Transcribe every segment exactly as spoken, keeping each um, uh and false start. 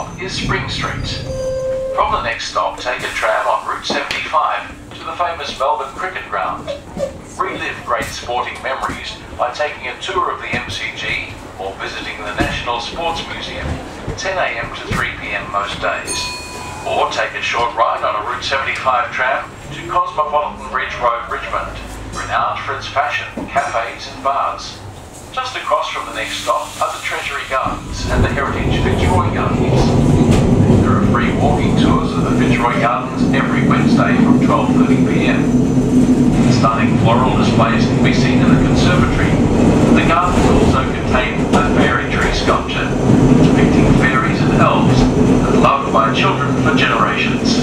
stop is Spring Street. From the next stop, take a tram on Route seventy-five to the famous Melbourne Cricket Ground. Relive great sporting memories by taking a tour of the M C G or visiting the National Sports Museum, ten a m to three p m most days. Or take a short ride on a Route seventy-five tram to Cosmopolitan Bridge Road, Richmond, renowned for its fashion, cafes and bars. Just across from the next stop are the Treasury Gardens and the heritage Fitzroy Gardens. There are free walking tours of the Fitzroy Gardens every Wednesday from twelve thirty p m. Stunning floral displays can be seen in the conservatory. The gardens also contain a fairy tree sculpture depicting fairies and elves, and loved by children for generations.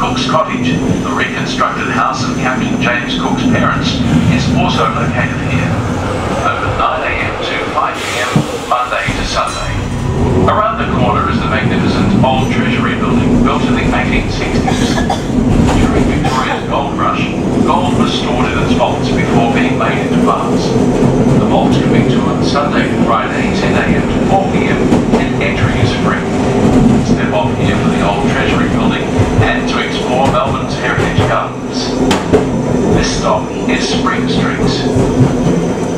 Cook's Cottage, the reconstructed house of Captain James Cook's parents, is also located here. Open nine a m to five p m Monday to Sunday. Around the corner is the magnificent Old Treasury Building, built in the eighteen sixties. During Victoria's gold rush, gold was stored in its vaults before being made into bars. The vaults can be toured Sunday to Friday, ten a m to four p m, and entry is free. Step off here for the Old Treasury Building and to explore Melbourne's heritage gardens. This stop is Spring Street.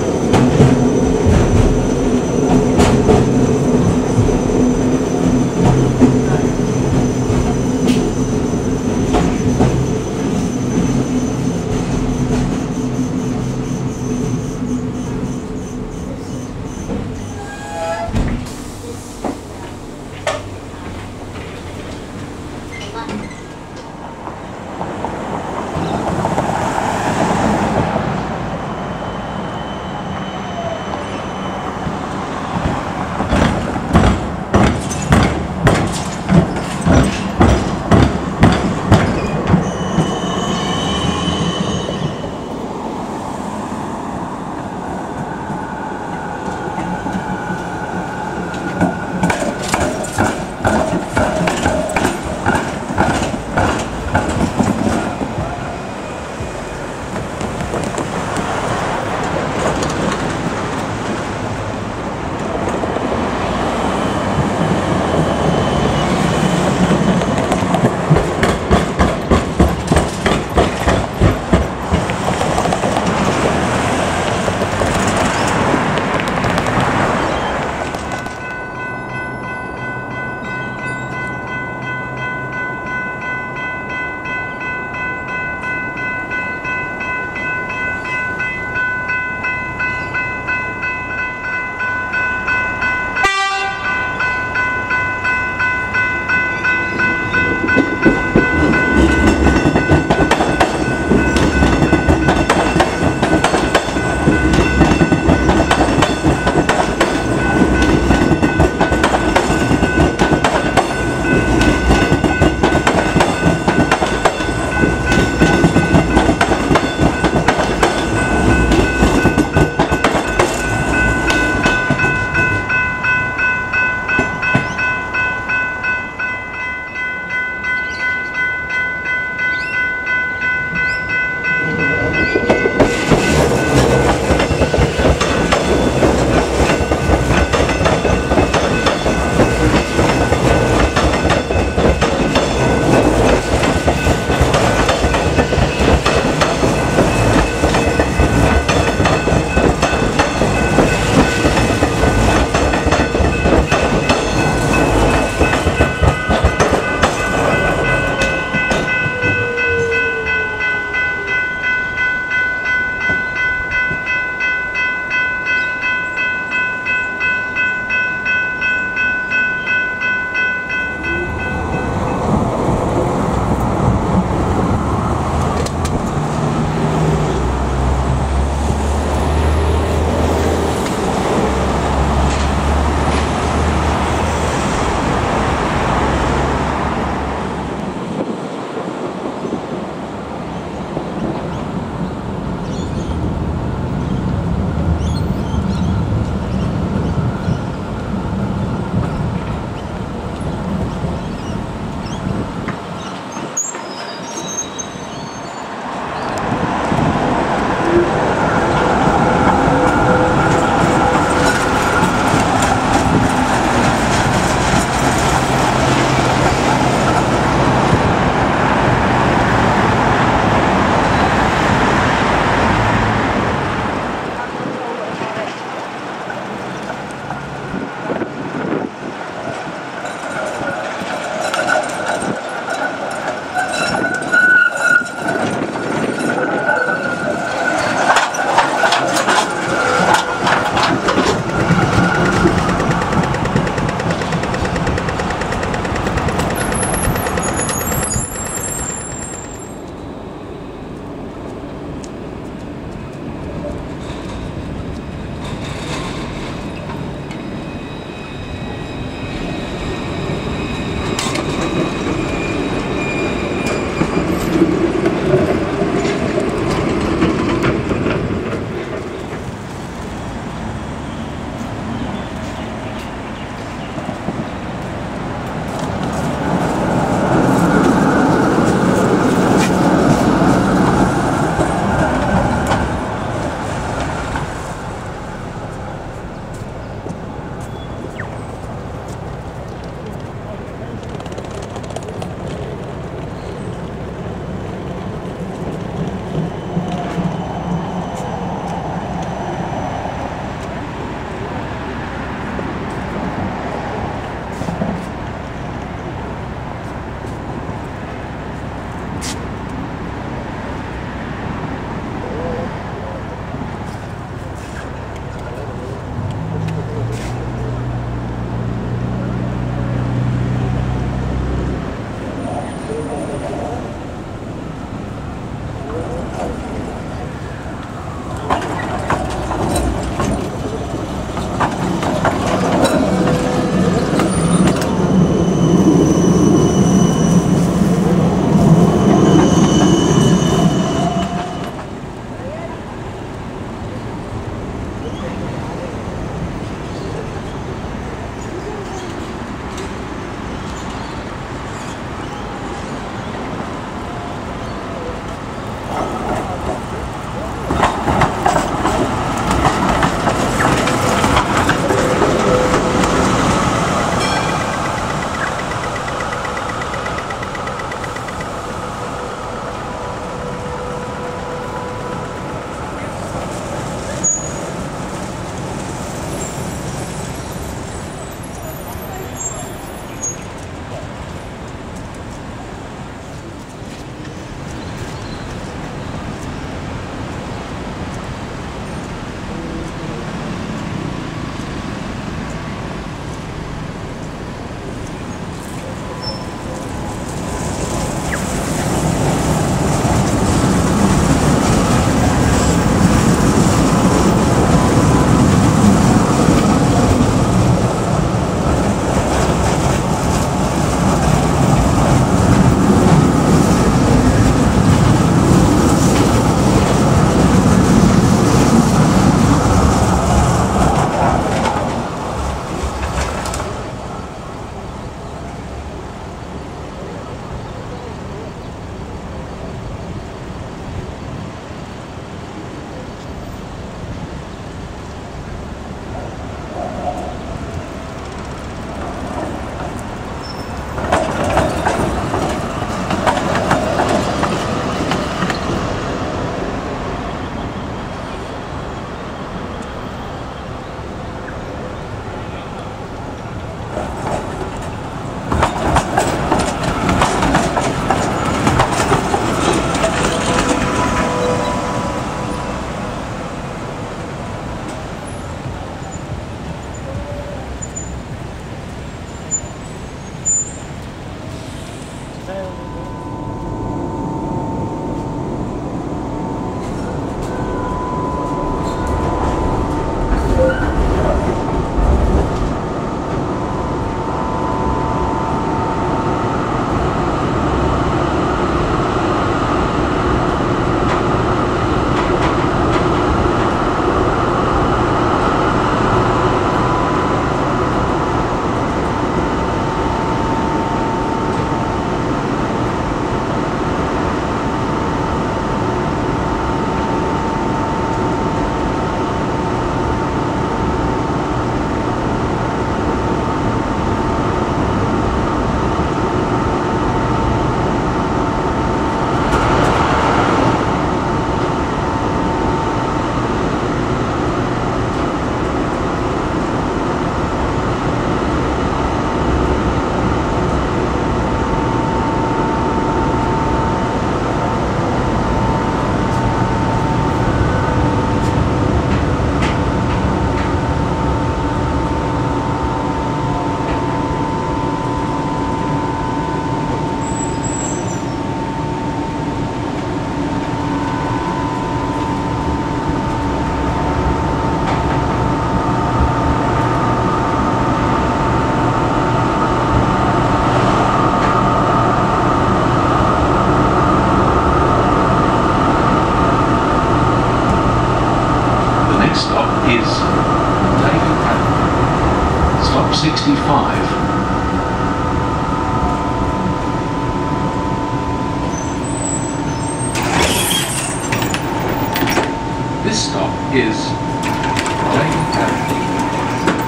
is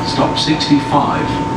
stop sixty-five.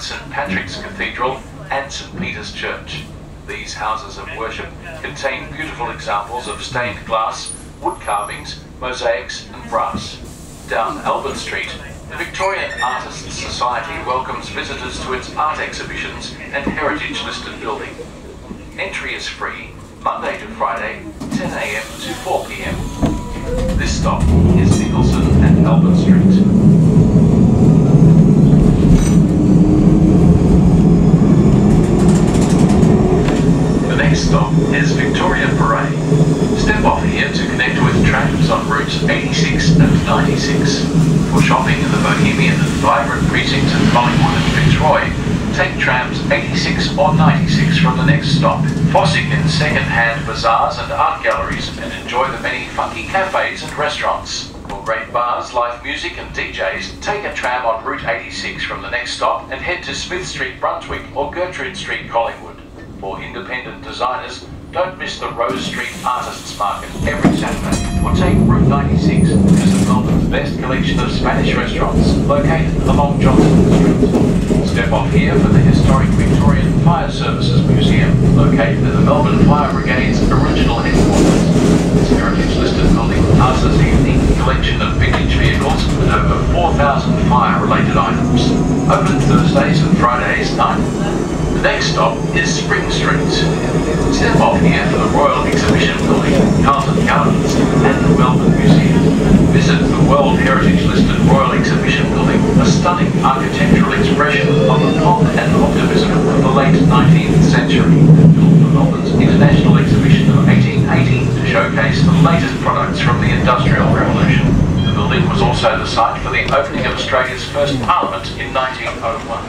Saint Patrick's Cathedral and Saint Peter's Church. These houses of worship contain beautiful examples of stained glass, wood carvings, mosaics and brass. Down Albert Street, the Victorian Artists Society welcomes visitors to its art exhibitions and heritage-listed building. Entry is free, Monday to Friday, ten A M to four P M. This stop is Nicholson and Albert Street. Stop is Victoria Parade. Step off here to connect with trams on routes eighty-six and ninety-six. For shopping in the bohemian and vibrant precincts of Collingwood and Fitzroy, take trams eighty-six or ninety-six from the next stop. Fossing in second-hand bazaars and art galleries, and enjoy the many funky cafes and restaurants. For great bars, live music and D Js, take a tram on route eighty-six from the next stop and head to Smith Street, Brunswick or Gertrude Street, Collingwood. For independent designers, don't miss the Rose Street Artists Market every Saturday, or take Route ninety-six, which is Melbourne's best collection of Spanish restaurants, located along Johnston Street. Step off here for the historic Victorian Fire Services Museum, located at the Melbourne Fire Brigade's original headquarters. This heritage-listed building houses a unique collection of vintage vehicles and over four thousand fire-related items. Open Thursdays and Fridays night. The next stop is Spring Street. Step off here for the Royal Exhibition Building, Carlton Gardens and the Melbourne Museum. Visit the World Heritage listed Royal Exhibition Building, a stunning architectural expression of the pomp and optimism of the late nineteenth century. Built for Melbourne's International Exhibition of eighteen eighty to showcase the latest products from the Industrial Revolution. The building was also the site for the opening of Australia's first Parliament in nineteen oh one.